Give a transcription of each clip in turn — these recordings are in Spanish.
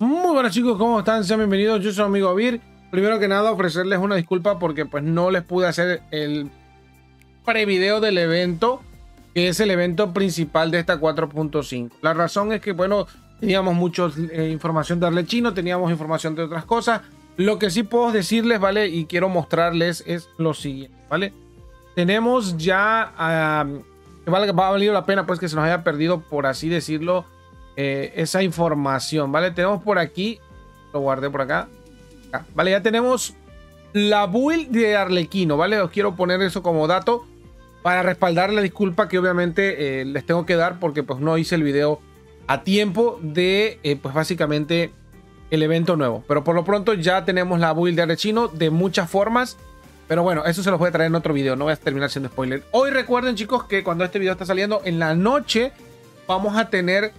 Muy buenas chicos, ¿cómo están? Sean bienvenidos, yo soy su amigo Vir. Primero que nada, ofrecerles una disculpa porque pues no les pude hacer el prevideo del evento, que es el evento principal de esta 4.5. La razón es que, bueno, teníamos mucha información de Arlecchino, teníamos información de otras cosas. Lo que sí puedo decirles, ¿vale? Y quiero mostrarles es lo siguiente, ¿vale? Tenemos ya, que va a valer la pena pues que se nos haya perdido, por así decirlo, esa información, ¿vale? Tenemos por aquí, lo guardé por acá, ¿vale? Ya tenemos la build de Arlecchino, ¿vale? Os quiero poner eso como dato para respaldar la disculpa que obviamente les tengo que dar porque pues no hice el video a tiempo de, pues básicamente el evento nuevo. Pero por lo pronto ya tenemos la build de Arlecchino de muchas formas, pero bueno, eso se los voy a traer en otro video, no voy a terminar siendo spoiler. Hoy recuerden chicos que cuando este video está saliendo en la noche vamos a tener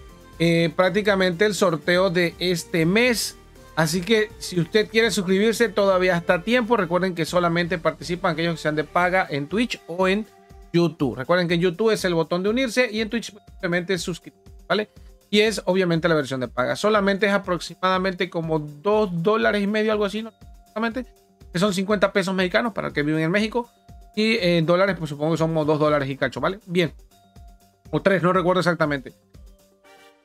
prácticamente el sorteo de este mes, así que si usted quiere suscribirse todavía está a tiempo. Recuerden que solamente participan aquellos que sean de paga en Twitch o en YouTube. Recuerden que en YouTube es el botón de unirse y en Twitch simplemente suscribirse, ¿vale? Y es obviamente la versión de paga, solamente es aproximadamente como $2,5, algo así, ¿no? Que son 50 pesos mexicanos para los que viven en México, y en dólares pues supongo que somos $2 y cacho, ¿vale? Bien, o 3, no recuerdo exactamente.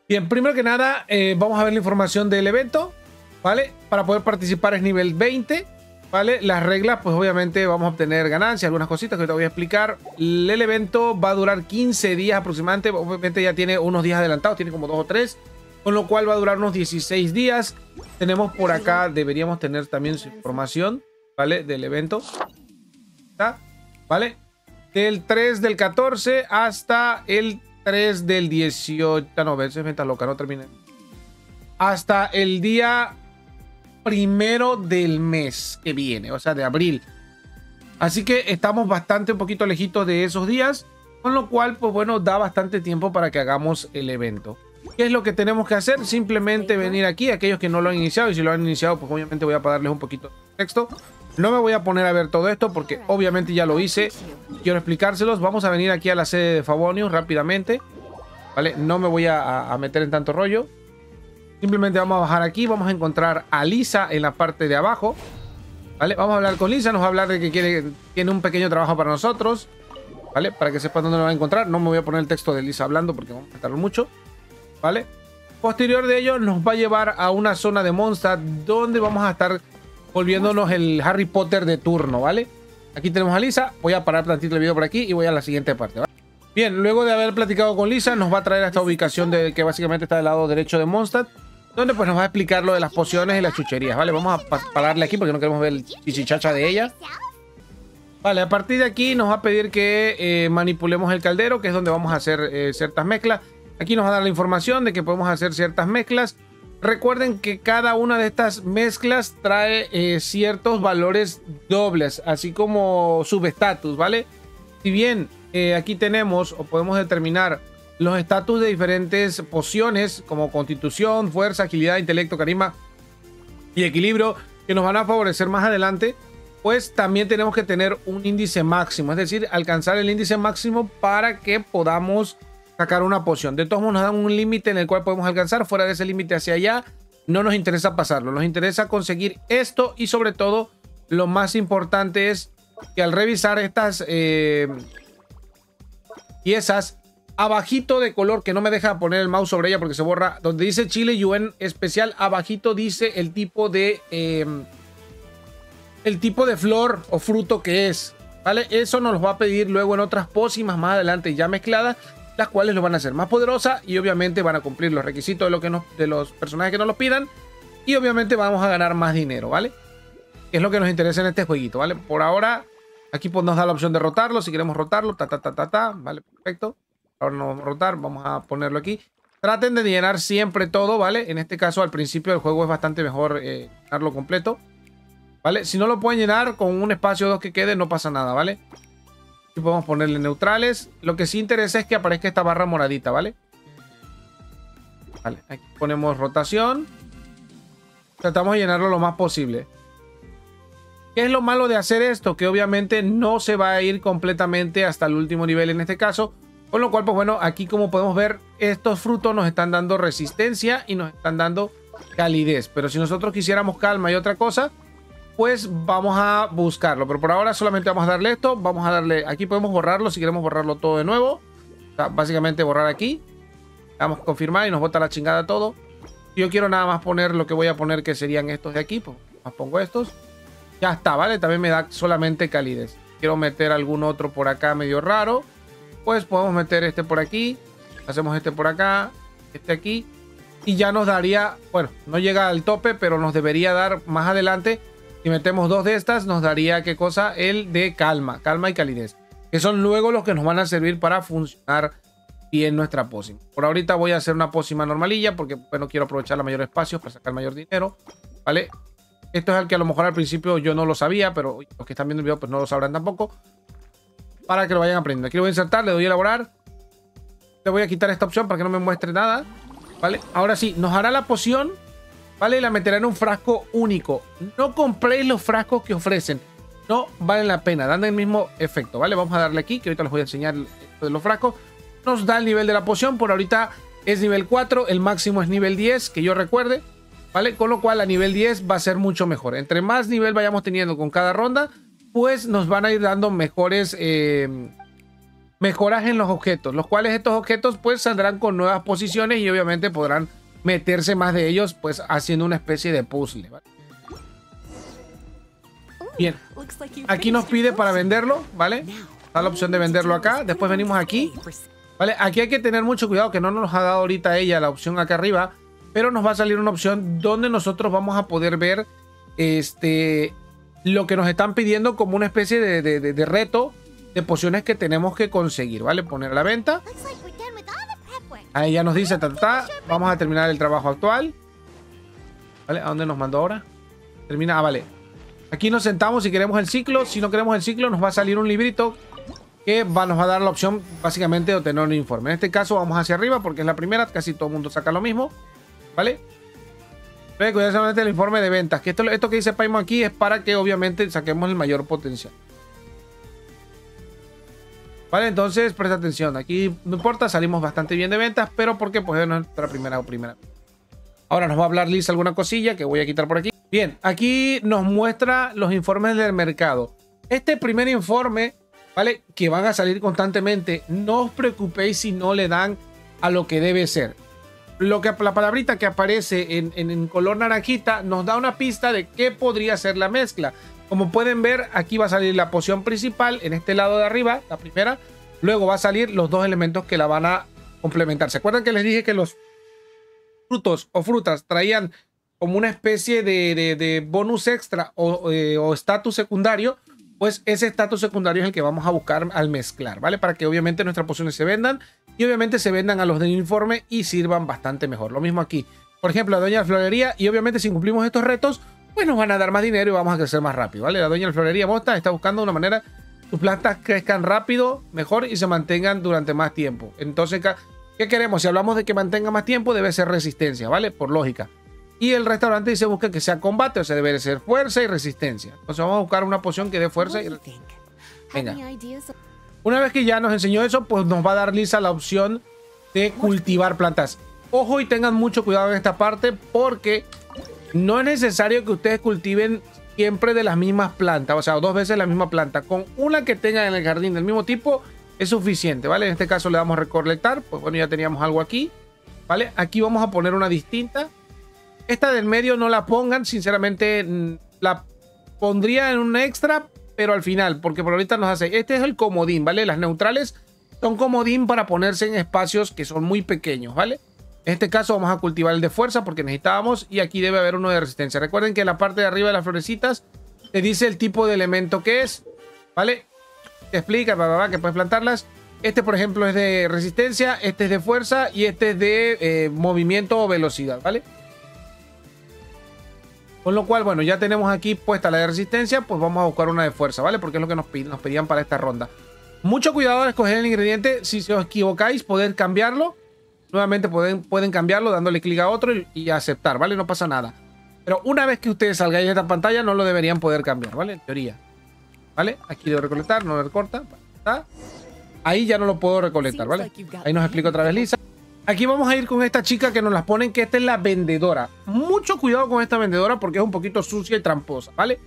Bien, primero que nada, vamos a ver la información del evento, ¿vale? Para poder participar es nivel 20, ¿vale? Las reglas, pues obviamente vamos a obtener ganancias, algunas cositas que te voy a explicar. El evento va a durar 15 días aproximadamente, obviamente ya tiene unos días adelantados, tiene como 2 o 3, con lo cual va a durar unos 16 días. Tenemos por acá, deberíamos tener también su información, ¿vale? Del evento, ¿vale? Del 3 del 14 hasta el 3 del 18, no, es venta loca, no termine. Hasta el día primero del mes que viene, o sea, de abril. Así que estamos bastante un poquito lejitos de esos días, con lo cual, pues bueno, da bastante tiempo para que hagamos el evento. ¿Qué es lo que tenemos que hacer? Simplemente venir aquí, aquellos que no lo han iniciado, y si lo han iniciado, pues obviamente voy a darles un poquito de texto. No me voy a poner a ver todo esto porque obviamente ya lo hice. Quiero explicárselos. Vamos a venir aquí a la sede de Favonius rápidamente, ¿vale? No me voy a meter en tanto rollo. Simplemente vamos a bajar aquí. Vamos a encontrar a Lisa en la parte de abajo, ¿vale? Vamos a hablar con Lisa. Nos va a hablar de que tiene un pequeño trabajo para nosotros, ¿vale? Para que sepan dónde lo va a encontrar. No me voy a poner el texto de Lisa hablando porque vamos a tratarlo mucho, ¿vale? Posterior de ello nos va a llevar a una zona de Mondstadt donde vamos a estar volviéndonos el Harry Potter de turno, ¿vale? Aquí tenemos a Lisa. Voy a parar tantito el video por aquí y voy a la siguiente parte, ¿vale? Bien, luego de haber platicado con Lisa, nos va a traer a esta ubicación de que básicamente está del lado derecho de Mondstadt, donde pues nos va a explicar lo de las pociones y las chucherías, ¿vale? Vamos a pararle aquí porque no queremos ver el chichichacha de ella. Vale, a partir de aquí nos va a pedir que manipulemos el caldero, que es donde vamos a hacer ciertas mezclas. Aquí nos va a dar la información de que podemos hacer ciertas mezclas. Recuerden que cada una de estas mezclas trae ciertos valores dobles, así como subestatus, ¿vale? Si bien aquí tenemos o podemos determinar los estatus de diferentes pociones como constitución, fuerza, agilidad, intelecto, carisma y equilibrio que nos van a favorecer más adelante, pues también tenemos que tener un índice máximo, es decir, alcanzar el índice máximo para que podamos sacar una poción. De todos modos nos dan un límite en el cual podemos alcanzar. Fuera de ese límite hacia allá no nos interesa pasarlo, nos interesa conseguir esto. Y sobre todo lo más importante es que al revisar estas piezas abajito de color, que no me deja poner el mouse sobre ella porque se borra, donde dice Chile Yuen especial, abajito dice el tipo de flor o fruto que es, ¿vale? Eso nos va a pedir luego en otras pócimas más adelante ya mezcladas, las cuales lo van a hacer más poderosa y obviamente van a cumplir los requisitos de los personajes que nos los pidan, y obviamente vamos a ganar más dinero, ¿vale? Es lo que nos interesa en este jueguito, ¿vale? Por ahora, aquí pues nos da la opción de rotarlo, si queremos rotarlo, ¿vale? Perfecto. Ahora no vamos a rotar, vamos a ponerlo aquí. Traten de llenar siempre todo, ¿vale? En este caso, al principio del juego es bastante mejor llenarlo completo, ¿vale? Si no lo pueden llenar, con un espacio o dos que quede, no pasa nada, ¿vale? Y podemos ponerle neutrales. Lo que sí interesa es que aparezca esta barra moradita, ¿vale? Vale, aquí ponemos rotación. Tratamos de llenarlo lo más posible. ¿Qué es lo malo de hacer esto? Que obviamente no se va a ir completamente hasta el último nivel en este caso. Con lo cual, pues bueno, aquí como podemos ver, estos frutos nos están dando resistencia y nos están dando calidez. Pero si nosotros quisiéramos calma y otra cosa, pues vamos a buscarlo. Pero por ahora solamente vamos a darle esto. Vamos a darle... Aquí podemos borrarlo si queremos borrarlo todo de nuevo. O sea, básicamente borrar aquí. Vamos a confirmar y nos bota la chingada todo. Yo quiero nada más poner lo que voy a poner, que serían estos de aquí. Pues pongo estos. Ya está, ¿vale? También me da solamente calidez. Quiero meter algún otro por acá medio raro. Pues podemos meter este por aquí. Hacemos este por acá. Este aquí. Y ya nos daría... Bueno, no llega al tope, pero nos debería dar más adelante. Si metemos dos de estas, nos daría, ¿qué cosa? El de calma. Calma y calidez. Que son luego los que nos van a servir para funcionar bien nuestra pócima. Por ahorita voy a hacer una pócima normalilla porque, bueno, quiero aprovechar los mayores espacios para sacar mayor dinero, ¿vale? Esto es el que a lo mejor al principio yo no lo sabía, pero los que están viendo el video pues no lo sabrán tampoco. Para que lo vayan aprendiendo. Aquí lo voy a insertar, le doy a elaborar. Le voy a quitar esta opción para que no me muestre nada, ¿vale? Ahora sí, nos hará la poción, ¿vale? La meterá en un frasco único. No compréis los frascos que ofrecen. No valen la pena, dan el mismo efecto, ¿vale? Vamos a darle aquí, que ahorita les voy a enseñar esto de los frascos. Nos da el nivel de la poción, por ahorita es nivel 4, el máximo es nivel 10, que yo recuerde, ¿vale? Con lo cual a nivel 10 va a ser mucho mejor. Entre más nivel vayamos teniendo con cada ronda, pues nos van a ir dando mejores mejoras en los objetos, los cuales estos objetos pues saldrán con nuevas posiciones y obviamente podrán meterse más de ellos, pues haciendo una especie de puzzle, ¿vale? Bien, aquí nos pide para venderlo, ¿vale? Está la opción de venderlo acá, después venimos aquí. Vale, aquí hay que tener mucho cuidado que no nos ha dado ahorita ella la opción acá arriba, pero nos va a salir una opción donde nosotros vamos a poder ver lo que nos están pidiendo como una especie de reto de pociones que tenemos que conseguir, ¿vale? Poner a la venta. Ahí ya nos dice, vamos a terminar el trabajo actual. ¿Vale? ¿A dónde nos mandó ahora? Termina, vale. Aquí nos sentamos si queremos el ciclo, si no queremos el ciclo nos va a salir un librito que nos va a dar la opción básicamente de obtener un informe. En este caso vamos hacia arriba porque es la primera, casi todo el mundo saca lo mismo, ¿vale? Pero curiosamente el informe de ventas, que esto que dice Paimon aquí es para que obviamente saquemos el mayor potencial. Vale, entonces presta atención, aquí no importa, salimos bastante bien de ventas, pero porque pues es nuestra primera. Ahora nos va a hablar Liz alguna cosilla que voy a quitar por aquí. Bien, aquí nos muestra los informes del mercado. Este primer informe, ¿vale? Que van a salir constantemente. No os preocupéis si no le dan a lo que debe ser. La palabrita que aparece en color naranjita nos da una pista de qué podría ser la mezcla. Como pueden ver, aquí va a salir la poción principal en este lado de arriba, la primera. Luego va a salir los dos elementos que la van a complementar. ¿Se acuerdan que les dije que los frutos o frutas traían como una especie de bonus extra o estatus secundario? Pues ese estatus secundario es el que vamos a buscar al mezclar, ¿vale? Para que obviamente nuestras pociones se vendan y obviamente se vendan a los del informe y sirvan bastante mejor. Lo mismo aquí, por ejemplo, la dueña de la florería, y obviamente si cumplimos estos retos, pues nos van a dar más dinero y vamos a crecer más rápido, ¿vale? La dueña de la florería Mondstadt está buscando una manera que sus plantas crezcan rápido, mejor y se mantengan durante más tiempo. Entonces, ¿qué queremos? Si hablamos de que mantenga más tiempo, debe ser resistencia, ¿vale? Por lógica. Y el restaurante dice busca que sea combate, o sea, debe ser fuerza y resistencia. Entonces vamos a buscar una poción que dé fuerza y resistencia. Venga. Una vez que ya nos enseñó eso, pues nos va a dar Lisa la opción de cultivar plantas. Ojo y tengan mucho cuidado en esta parte porque no es necesario que ustedes cultiven siempre de las mismas plantas, o sea, dos veces la misma planta. Con una que tengan en el jardín del mismo tipo es suficiente, ¿vale? En este caso le damos recolectar, pues bueno, ya teníamos algo aquí, ¿vale? Aquí vamos a poner una distinta. Esta del medio no la pongan, sinceramente la pondría en un extra, pero al final, porque por ahorita nos hace... Este es el comodín, ¿vale? Las neutrales son comodín para ponerse en espacios que son muy pequeños, ¿vale? En este caso vamos a cultivar el de fuerza porque necesitábamos, y aquí debe haber uno de resistencia. Recuerden que en la parte de arriba de las florecitas te dice el tipo de elemento que es, ¿vale? Te explica, que puedes plantarlas. Este, por ejemplo, es de resistencia, este es de fuerza y este es de movimiento o velocidad, ¿vale? Con lo cual, bueno, ya tenemos aquí puesta la de resistencia, pues vamos a buscar una de fuerza, ¿vale? Porque es lo que nos pedían para esta ronda. Mucho cuidado al escoger el ingrediente. Si os equivocáis, poder cambiarlo. Nuevamente pueden cambiarlo dándole clic a otro y aceptar, ¿vale? No pasa nada. Pero una vez que ustedes salgáis de esta pantalla, no lo deberían poder cambiar, ¿vale? En teoría. ¿Vale? Aquí debo recolectar, no lo recorta. Ahí ya no lo puedo recolectar, ¿vale? Ahí nos explica otra vez Lisa. Aquí vamos a ir con esta chica que nos las ponen, que esta es la vendedora. Mucho cuidado con esta vendedora porque es un poquito sucia y tramposa, ¿vale?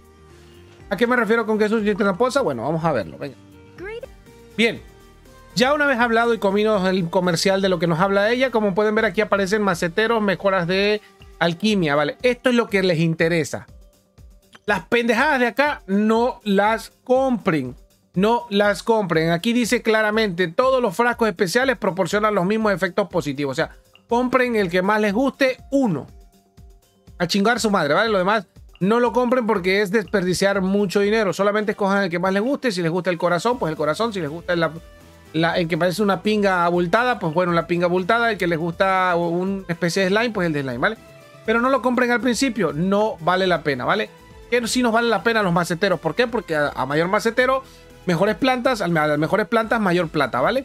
¿A qué me refiero con que es sucia y tramposa? Bueno, vamos a verlo, venga. Bien, ya una vez hablado y comido el comercial de lo que nos habla ella, como pueden ver aquí aparecen maceteros, mejoras de alquimia, ¿vale? Esto es lo que les interesa. Las pendejadas de acá no las compren. No las compren. Aquí dice claramente, todos los frascos especiales proporcionan los mismos efectos positivos. O sea, compren el que más les guste, uno. A chingar su madre, ¿vale? Lo demás no lo compren porque es desperdiciar mucho dinero. Solamente escojan el que más les guste. Si les gusta el corazón, pues el corazón. Si les gusta el que parece una pinga abultada, pues bueno, la pinga abultada. El que les gusta una especie de slime, pues el de slime, ¿vale? Pero no lo compren al principio. No vale la pena, ¿vale? Que sí nos vale la pena los maceteros. ¿Por qué? Porque a mayor macetero... mejores plantas, a las mejores plantas, mayor plata, ¿vale?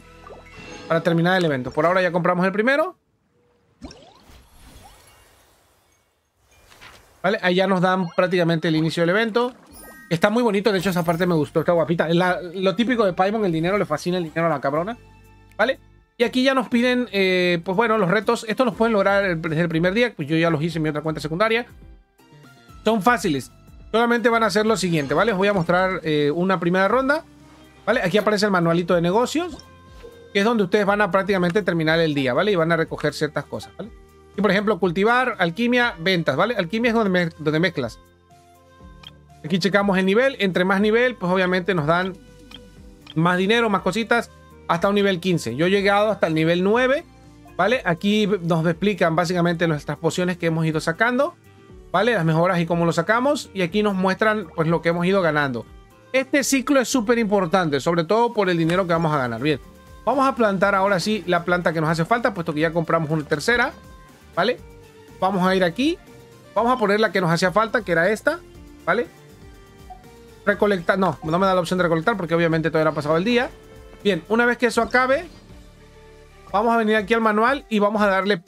Para terminar el evento. Por ahora ya compramos el primero. ¿Vale? Ahí ya nos dan prácticamente el inicio del evento. Está muy bonito, de hecho esa parte me gustó, está guapita. Lo típico de Paimon, el dinero, le fascina el dinero a la cabrona, ¿vale? Y aquí ya nos piden, pues bueno, los retos. Estos los pueden lograr desde el primer día, pues yo ya los hice en mi otra cuenta secundaria. Son fáciles. Solamente van a hacer lo siguiente, ¿vale? Os voy a mostrar una primera ronda. ¿Vale? Aquí aparece el manualito de negocios, que es donde ustedes van a prácticamente terminar el día, ¿vale? Y van a recoger ciertas cosas, ¿vale? Y por ejemplo, cultivar, alquimia, ventas, ¿vale? Alquimia es donde mezclas. Aquí checamos el nivel. Entre más nivel, pues obviamente nos dan más dinero, más cositas, hasta un nivel 15. Yo he llegado hasta el nivel 9, ¿vale? Aquí nos explican básicamente nuestras pociones que hemos ido sacando, ¿vale? Las mejoras y cómo lo sacamos. Y aquí nos muestran pues lo que hemos ido ganando. Este ciclo es súper importante, sobre todo por el dinero que vamos a ganar. Bien, vamos a plantar ahora sí la planta que nos hace falta, puesto que ya compramos una tercera, ¿vale? Vamos a ir aquí, vamos a poner la que nos hacía falta, que era esta, ¿vale? Recolectar, no me da la opción de recolectar porque obviamente todavía no ha pasado el día. Bien, una vez que eso acabe, vamos a venir aquí al manual y vamos a darle,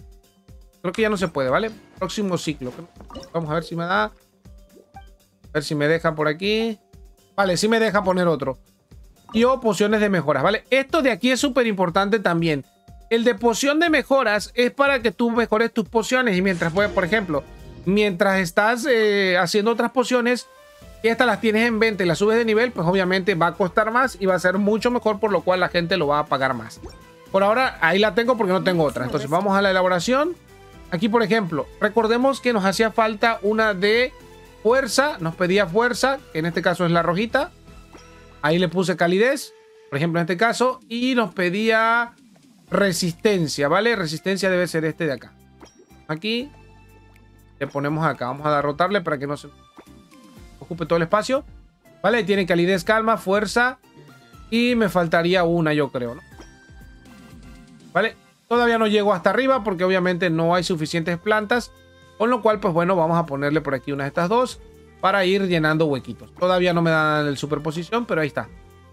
creo que ya no se puede, ¿vale? Próximo ciclo, vamos a ver si me da, a ver si me deja por aquí. Vale, sí me deja poner otro. Y o pociones de mejoras, ¿vale? Esto de aquí es súper importante también. El de poción de mejoras es para que tú mejores tus pociones. Y mientras puedes, por ejemplo, mientras estás haciendo otras pociones, estas las tienes en venta y las subes de nivel, pues obviamente va a costar más y va a ser mucho mejor, por lo cual la gente lo va a pagar más. Por ahora, ahí la tengo porque no tengo otra. Entonces vamos a la elaboración. Aquí, por ejemplo, recordemos que nos hacía falta una de... fuerza, nos pedía fuerza, que en este caso es la rojita. Ahí le puse calidez, por ejemplo en este caso. Y nos pedía resistencia, ¿vale? Resistencia debe ser este de acá. Aquí le ponemos acá. Vamos a rotarle para que no se ocupe todo el espacio. ¿Vale? Ahí tiene calidez, calma, fuerza. Y me faltaría una, yo creo, ¿no? ¿Vale? Todavía no llego hasta arriba porque obviamente no hay suficientes plantas. Con lo cual, pues bueno, vamos a ponerle por aquí una de estas dos para ir llenando huequitos. Todavía no me dan el superposición, pero ahí está.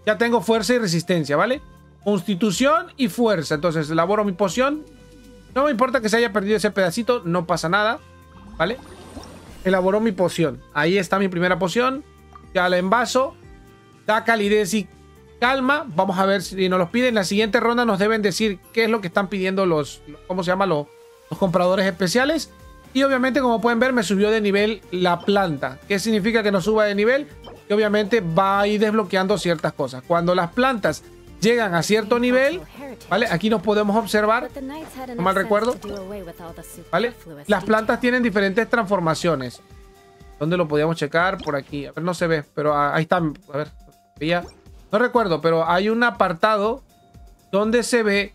Ya tengo fuerza y resistencia, ¿vale? Constitución y fuerza. Entonces, elaboro mi poción. No me importa que se haya perdido ese pedacito, no pasa nada, ¿vale? Elaboro mi poción. Ahí está mi primera poción. Ya la envaso. Da calidez y calma. Vamos a ver si nos los piden. En la siguiente ronda nos deben decir qué es lo que están pidiendo los compradores especiales. Y obviamente, como pueden ver, me subió de nivel la planta. ¿Qué significa que nos suba de nivel? Que obviamente va a ir desbloqueando ciertas cosas. Cuando las plantas llegan a cierto nivel, ¿vale? Aquí nos podemos observar, no mal recuerdo, ¿vale? Las plantas tienen diferentes transformaciones. ¿Dónde lo podíamos checar? Por aquí. A ver, no se ve, pero ahí está. A ver, no recuerdo, pero hay un apartado donde se ve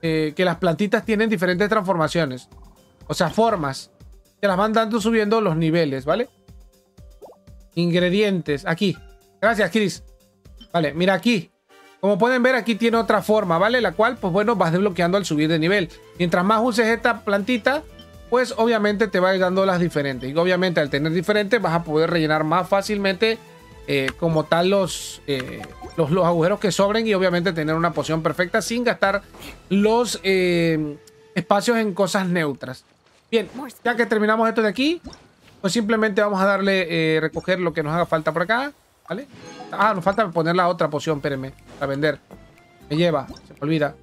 que las plantitas tienen diferentes transformaciones. O sea, formas. Te las van dando subiendo los niveles, ¿vale? Ingredientes. Aquí. Gracias, Chris. Vale, mira aquí. Como pueden ver, aquí tiene otra forma, ¿vale? La cual, pues bueno, vas desbloqueando al subir de nivel. Mientras más uses esta plantita, pues obviamente te va a ir dando las diferentes. Y obviamente al tener diferentes vas a poder rellenar más fácilmente como tal los agujeros que sobren. Y obviamente tener una poción perfecta sin gastar los... espacios en cosas neutras. Bien, ya que terminamos esto de aquí, pues simplemente vamos a darle recoger lo que nos haga falta por acá, ¿vale? Ah, nos falta poner la otra poción, espérenme, para vender. Me lleva, se me olvida.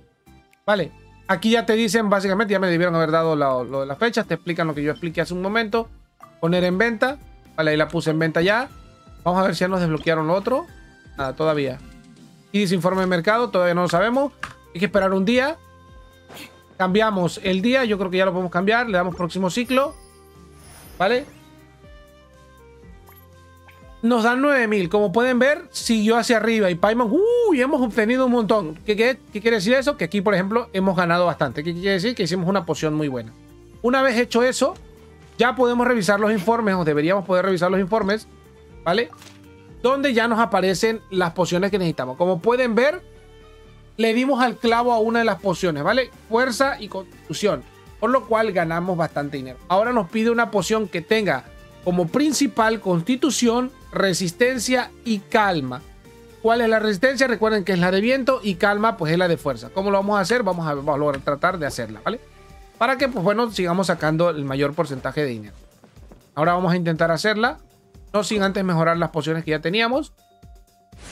Vale, Aquí ya te dicen, básicamente, ya me debieron haber dado lo de las fechas. Te explican lo que yo expliqué hace un momento. Poner en venta. Vale, ahí la puse en venta ya. Vamos a ver si ya nos desbloquearon lo otro. Nada, todavía. Y dice informe de mercado, todavía no lo sabemos. Hay que esperar un día. Cambiamos el día, yo creo que ya lo podemos cambiar. Le damos próximo ciclo. ¿Vale? Nos dan 9000. Como pueden ver, siguió hacia arriba. Y Paimon, ¡uy! Hemos obtenido un montón. ¿Qué quiere decir eso? Que aquí, por ejemplo, hemos ganado bastante. ¿Qué quiere decir? Que hicimos una poción muy buena. Una vez hecho eso, ya podemos revisar los informes, o deberíamos poder revisar los informes, ¿vale? Donde ya nos aparecen las pociones que necesitamos. Como pueden ver, le dimos al clavo a una de las pociones, ¿vale? Fuerza y constitución, por lo cual ganamos bastante dinero. Ahora nos pide una poción que tenga como principal constitución, resistencia y calma. ¿Cuál es la resistencia? Recuerden que es la de viento, y calma pues es la de fuerza. ¿Cómo lo vamos a hacer? Vamos a lograr tratar de hacerla, ¿vale? Para que, pues bueno, sigamos sacando el mayor porcentaje de dinero. Ahora vamos a intentar hacerla. No sin antes mejorar las pociones que ya teníamos.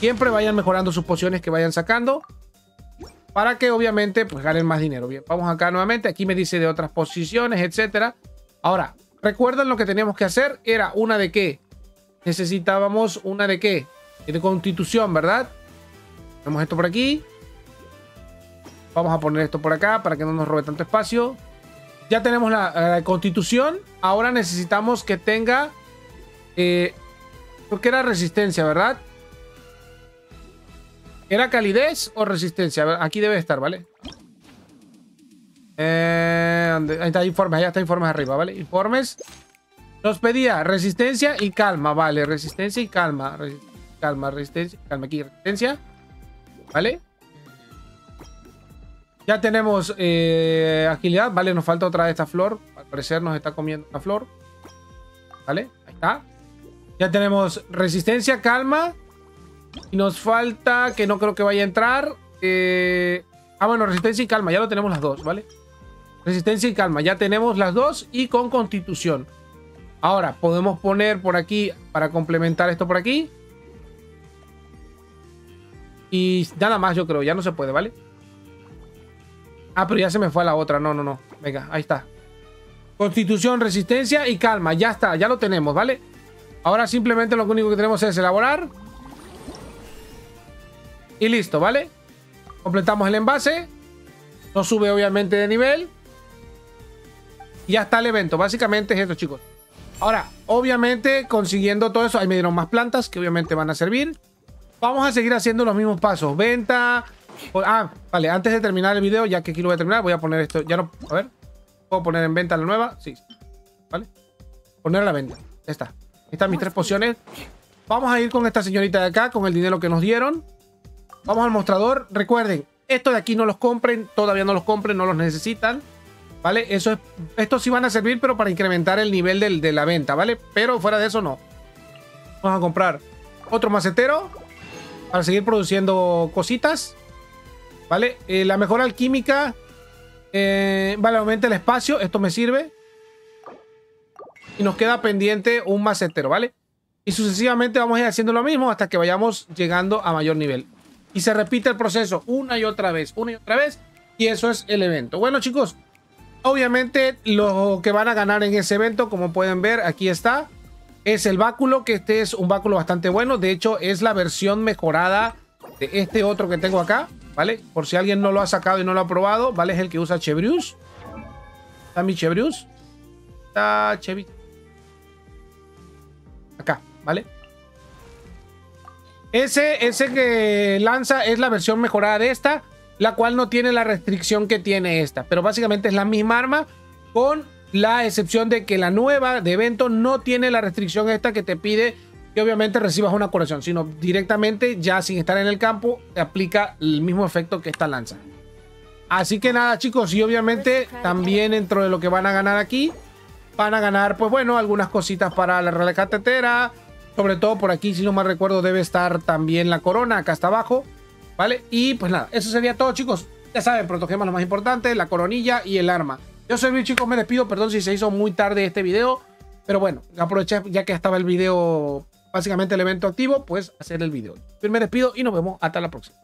Siempre vayan mejorando sus pociones que vayan sacando, para que obviamente pues ganen más dinero. Bien, vamos acá nuevamente. Aquí me dice de otras posiciones, etcétera. Ahora, ¿recuerdan lo que teníamos que hacer? Era una de qué. Necesitábamos una de qué. De constitución, ¿verdad? Tenemos esto por aquí. Vamos a poner esto por acá para que no nos robe tanto espacio. Ya tenemos la constitución. Ahora necesitamos que tenga... porque era resistencia, ¿verdad? ¿Era calidez o resistencia? Aquí debe estar, ¿vale? Ahí está informes, allá está informes arriba, ¿vale? Informes. Nos pedía resistencia y calma, ¿vale? Resistencia y calma. Calma, resistencia, calma aquí, resistencia. ¿Vale? Ya tenemos agilidad, ¿vale? Nos falta otra de esta flor. Al parecer nos está comiendo una flor. ¿Vale? Ahí está. Ya tenemos resistencia, calma. Y nos falta, que no creo que vaya a entrar. Bueno, resistencia y calma. Ya lo tenemos las dos, ¿vale? Resistencia y calma. Ya tenemos las dos y con constitución. Ahora, podemos poner por aquí para complementar esto por aquí. Y nada más, yo creo. Ya no se puede, ¿vale? Ah, pero ya se me fue a la otra. No, no, no. Venga, ahí está. Constitución, resistencia y calma. Ya está, ya lo tenemos, ¿vale? Ahora simplemente lo único que tenemos es elaborar. Y listo, ¿vale? Completamos el envase. Nos sube obviamente de nivel. Y ya está el evento. Básicamente es esto, chicos. Ahora, obviamente consiguiendo todo eso. Ahí me dieron más plantas que obviamente van a servir. Vamos a seguir haciendo los mismos pasos. Venta. Vale. Antes de terminar el video, ya que aquí lo voy a terminar, voy a poner esto. Ya no. A ver. ¿Puedo poner en venta la nueva? Sí. ¿Vale? Poner la venta. Ya está. Estas mis tres pociones. Vamos a ir con esta señorita de acá, con el dinero que nos dieron. Vamos al mostrador. Recuerden, esto de aquí no los compren. Todavía no los compren, no los necesitan, ¿vale? Eso es, estos sí van a servir, pero para incrementar el nivel de la venta, ¿vale? Pero fuera de eso, no. Vamos a comprar otro macetero para seguir produciendo cositas, ¿vale? La mejora alquímica, vale, aumenta el espacio. Esto me sirve. Y nos queda pendiente un macetero, ¿vale? Y sucesivamente vamos a ir haciendo lo mismo hasta que vayamos llegando a mayor nivel. Y se repite el proceso una y otra vez, y eso es el evento. Bueno, chicos, obviamente lo que van a ganar en ese evento, como pueden ver, aquí está, es el báculo, que este es un báculo bastante bueno. De hecho, es la versión mejorada de este otro que tengo acá, ¿vale? Por si alguien no lo ha sacado y no lo ha probado, ¿vale? Es el que usa Chevrius. Está mi Chevrius. Está Chevy. Acá, ¿vale? Ese que lanza es la versión mejorada de esta, la cual no tiene la restricción que tiene esta, pero básicamente es la misma arma, con la excepción de que la nueva de evento no tiene la restricción esta que te pide que obviamente recibas una curación, sino directamente ya sin estar en el campo te aplica el mismo efecto que esta lanza. Así que nada, chicos, y obviamente también dentro de lo que van a ganar aquí, van a ganar pues bueno algunas cositas para la Real Catetera. Sobre todo por aquí, si no mal recuerdo, debe estar también la corona, acá hasta abajo, ¿vale? Y pues nada, eso sería todo, chicos. Ya saben, protogemas lo más importante, la coronilla y el arma. Yo soy Luis, chicos, me despido, perdón si se hizo muy tarde este video, pero bueno, aproveché ya que estaba el video, básicamente el evento activo, pues hacer el video. Me despido y nos vemos hasta la próxima.